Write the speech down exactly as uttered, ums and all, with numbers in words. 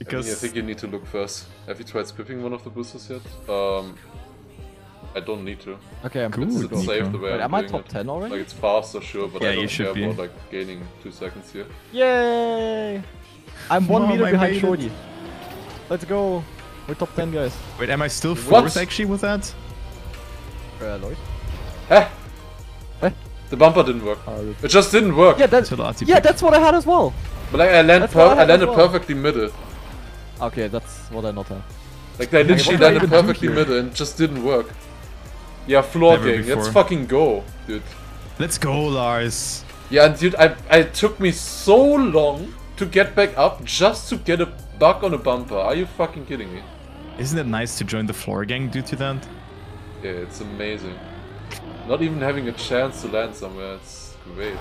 Because I think, I think you need to look first. Have you tried scripting one of the boosters yet? Um, I don't need to. Okay, I'm cool. It's, it's safe the way Wait, I'm am doing I top ten already? Like, it's faster, sure, but yeah, I don't care be. about like gaining two seconds here. Yay! I'm one oh, meter behind Shorty. Let's go. We're top ten, guys. Wait, am I still what? fourth actually with that? Uh, Lloyd? Huh? Huh? The bumper didn't work. Uh, it just didn't work. Yeah, that's yeah, that's what I had as well. But like, I, land per I, I landed well. perfectly middle. Okay, that's what I not have. Like, I literally like, landed perfectly middle and just didn't work. Yeah, floor game. Let's fucking go, dude. Let's go, Lars. Yeah, dude, I, I took me so long to get back up just to get a bug on a bumper. Are you fucking kidding me? Isn't it nice to join the floor gang due to that? Yeah, it's amazing. Not even having a chance to land somewhere, it's great.